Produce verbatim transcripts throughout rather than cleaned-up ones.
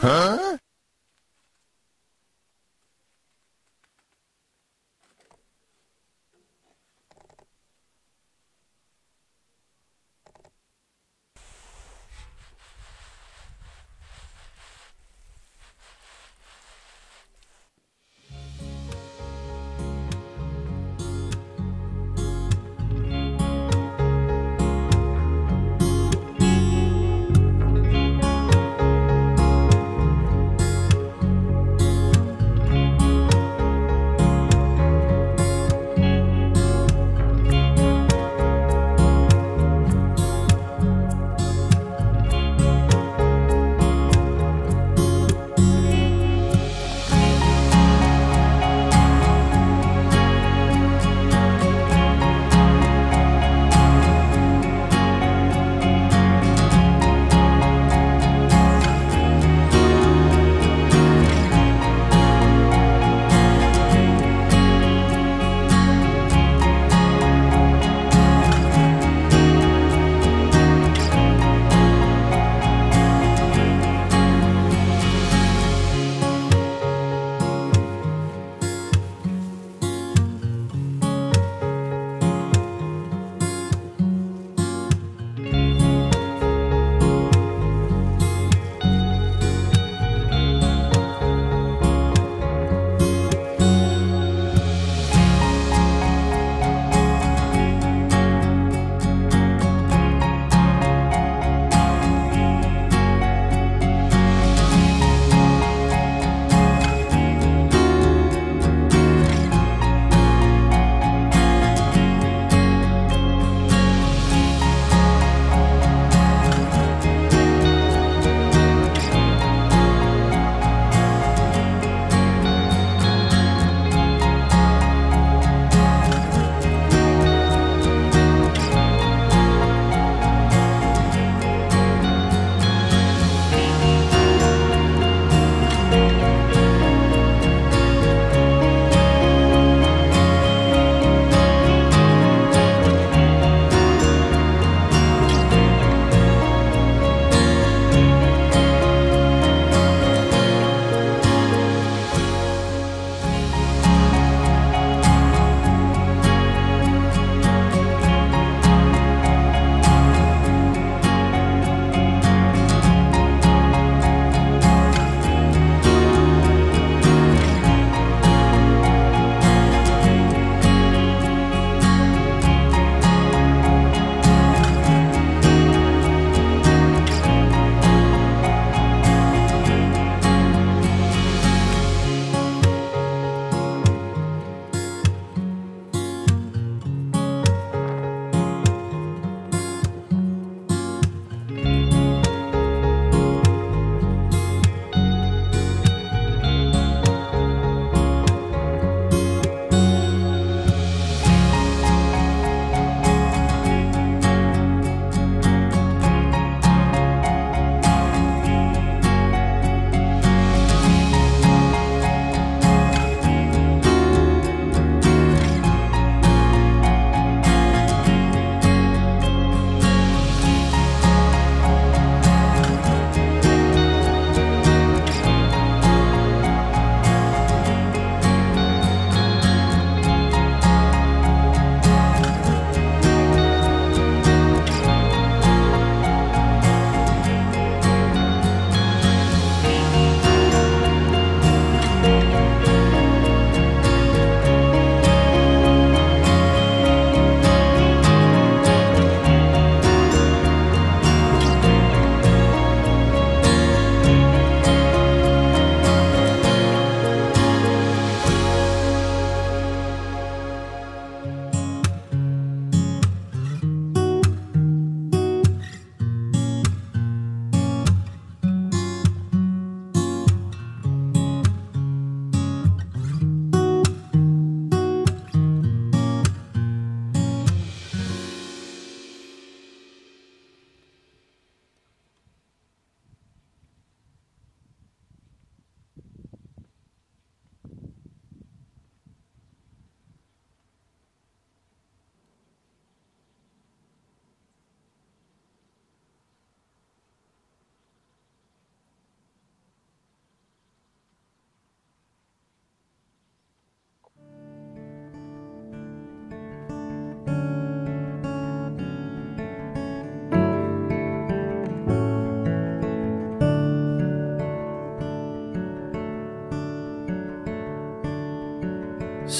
Huh?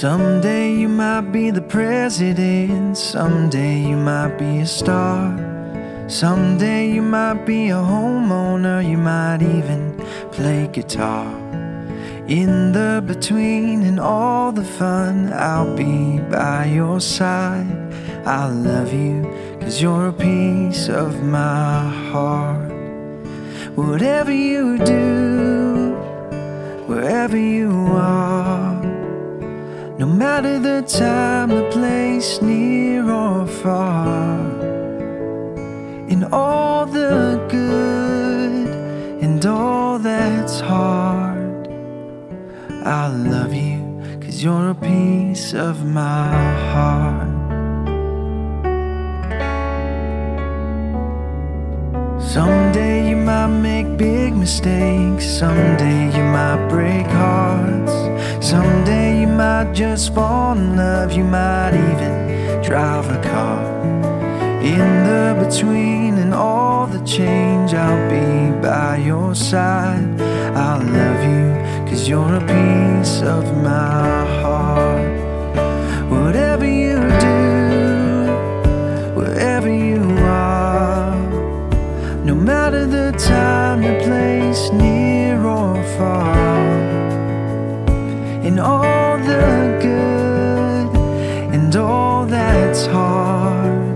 Someday you might be the president. Someday you might be a star. Someday you might be a homeowner. You might even play guitar. In the between and all the fun, I'll be by your side. I love you 'cause you're a piece of my heart. Whatever you do, wherever you are, no matter the time, the place, near or far, in all the good and all that's hard, I love you 'cause you're a piece of my heart. Someday you might make big mistakes. Someday you might break hearts. Someday you might just fall in love. You might even drive a car. In the between and all the change, I'll be by your side. I love you 'cause you're a piece of my heart. Whatever you do, wherever you are, no matter the time, the place, near or far, in all the good and all that's hard,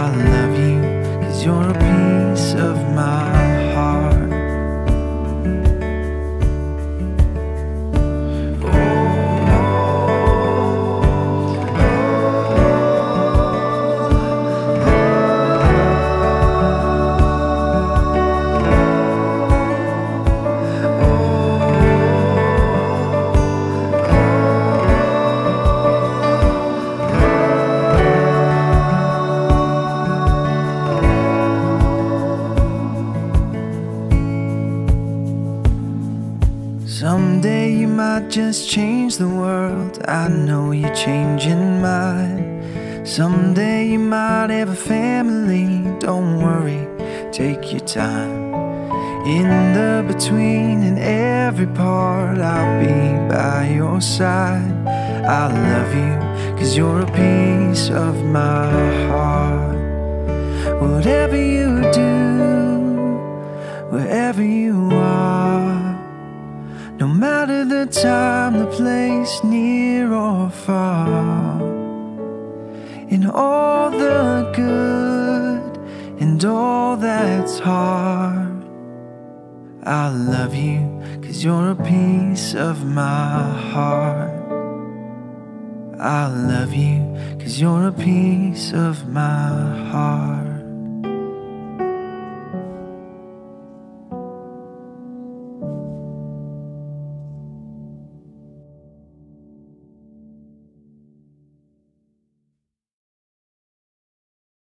I love you 'cause you're a piece of my heart. Someday you might just change the world. I know you're changing mine. Someday you might have a family. Don't worry, take your time. In the between and every part, I'll be by your side. I love you 'cause you're a piece of my heart. Whatever you do, wherever you are, no matter the time, the place, near or far, in all the good and all that's hard, I love you 'cause you're a piece of my heart. I love you 'cause you're a piece of my heart.